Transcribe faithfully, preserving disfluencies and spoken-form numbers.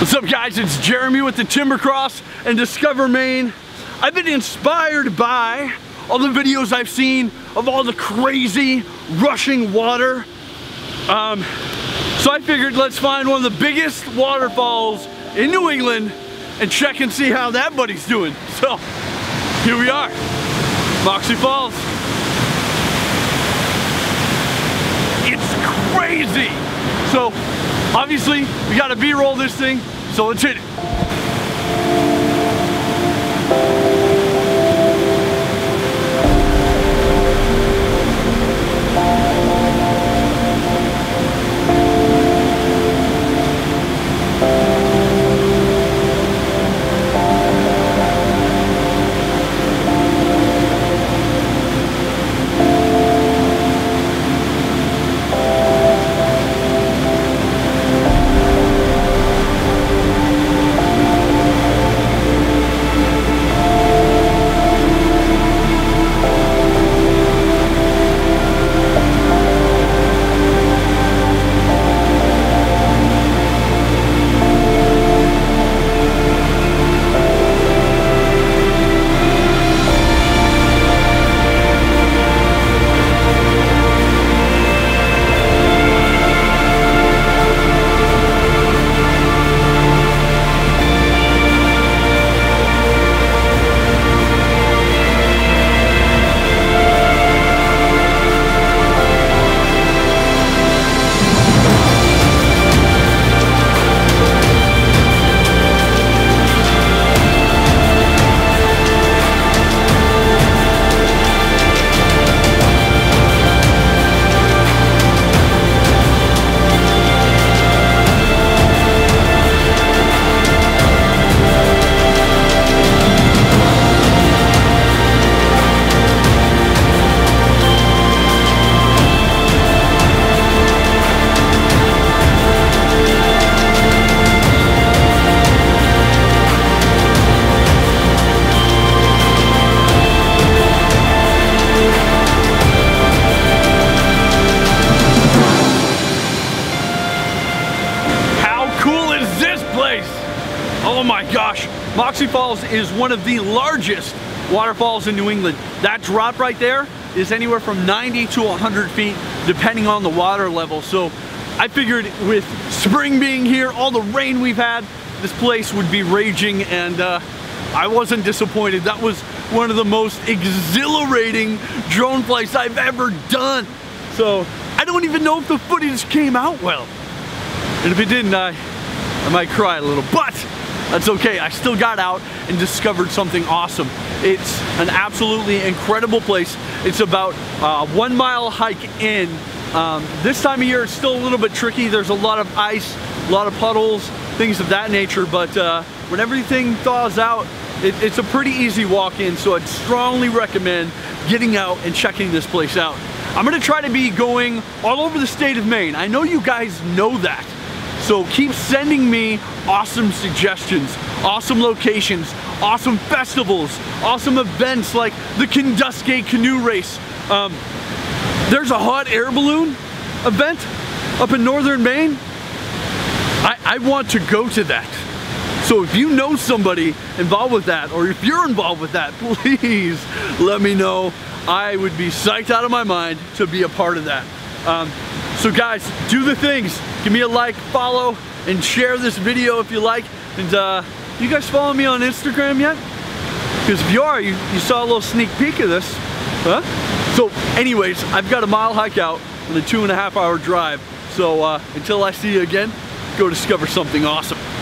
What's up, guys? It's Jeremy with the Timber Cross and Discover Maine. I've been inspired by all the videos I've seen of all the crazy rushing water. Um, so I figured let's find one of the biggest waterfalls in New England and check and see how that buddy's doing. So here we are, Moxie Falls. It's crazy. So obviously we gotta B-roll this thing, so let's hit it. Oh my gosh, Moxie Falls is one of the largest waterfalls in New England. That drop right there is anywhere from ninety to one hundred feet, depending on the water level. So I figured with spring being here, all the rain we've had, this place would be raging, and uh, I wasn't disappointed. That was one of the most exhilarating drone flights I've ever done. So I don't even know if the footage came out well. And if it didn't, I, I might cry a little, but that's okay. I still got out and discovered something awesome. It's an absolutely incredible place. It's about uh, one mile hike in. Um, this time of year, it's still a little bit tricky. There's a lot of ice, a lot of puddles, things of that nature. But uh, when everything thaws out, it, it's a pretty easy walk in. So I'd strongly recommend getting out and checking this place out. I'm gonna try to be going all over the state of Maine. I know you guys know that. So keep sending me awesome suggestions, awesome locations, awesome festivals, awesome events like the Kennebec Canoe Race. Um, there's a hot air balloon event up in northern Maine. I, I want to go to that. So if you know somebody involved with that, or if you're involved with that, please let me know. I would be psyched out of my mind to be a part of that. Um, so guys, do the things. Give me a like, follow, and share this video if you like. And uh, you guys follow me on Instagram yet? Because if you are, you, you saw a little sneak peek of this. Huh? So anyways, I've got a mile hike out with a two and a half hour drive. So uh, until I see you again, go discover something awesome.